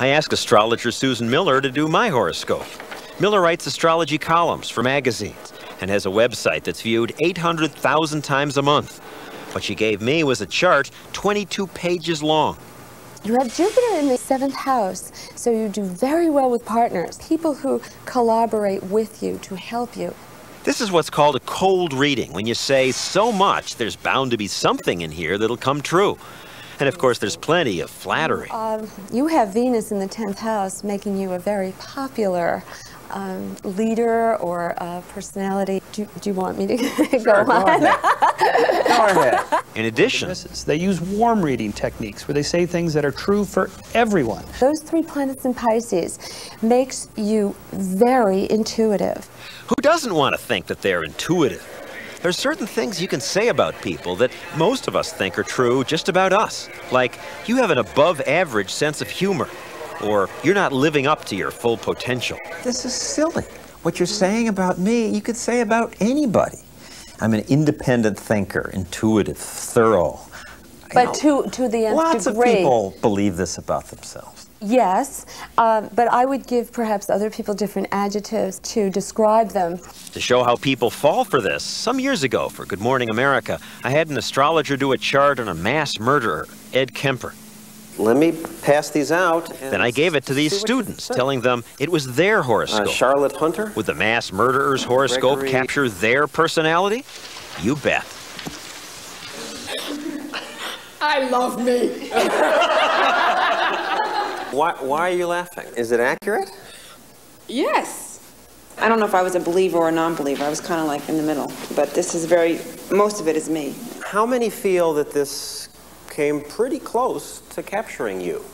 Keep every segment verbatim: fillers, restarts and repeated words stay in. I asked astrologer Susan Miller to do my horoscope. Miller writes astrology columns for magazines and has a website that's viewed eight hundred thousand times a month. What she gave me was a chart twenty-two pages long. You have Jupiter in the seventh house, so you do very well with partners, people who collaborate with you to help you. This is what's called a cold reading, when you say so much, there's bound to be something in here that'll come true. And of course, there's plenty of flattery. Uh, you have Venus in the tenth house, making you a very popular um, leader or uh, personality. Do, do you want me to go sure, on? Go ahead. Go ahead. In addition, they use warm reading techniques where they say things that are true for everyone. Those three planets in Pisces makes you very intuitive. Who doesn't want to think that they're intuitive? There's certain things you can say about people that most of us think are true just about us. Like, you have an above average sense of humor, or you're not living up to your full potential. This is silly. What you're saying about me, you could say about anybody. I'm an independent thinker, intuitive, thorough. But to, to the nth degree. Lots of people believe this about themselves. Yes, uh, but I would give perhaps other people different adjectives to describe them. To show how people fall for this, some years ago for Good Morning America, I had an astrologer do a chart on a mass murderer, Ed Kemper. Let me pass these out. Then I gave it to these students, telling them it was their horoscope. Uh, Charlotte Hunter? Would the mass murderer's horoscope Gregory. capture their personality? You bet. I love me. Why, why are you laughing? Is it accurate? Yes. I don't know if I was a believer or a non-believer. I was kind of like in the middle. But this is very, most of it is me. How many feel that this came pretty close to capturing you?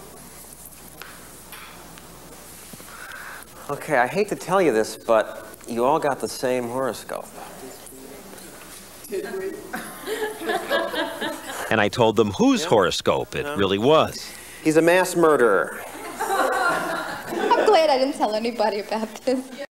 Okay, I hate to tell you this, but you all got the same horoscope. And I told them whose yep. horoscope it no. really was. He's a mass murderer. I'm glad I didn't tell anybody about this.